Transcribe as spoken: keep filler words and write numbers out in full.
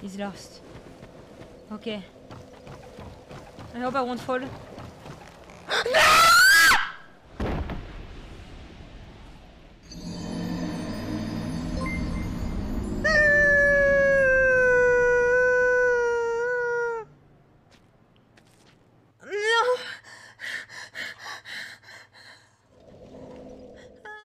He's lost. Okay. I hope I won't fall.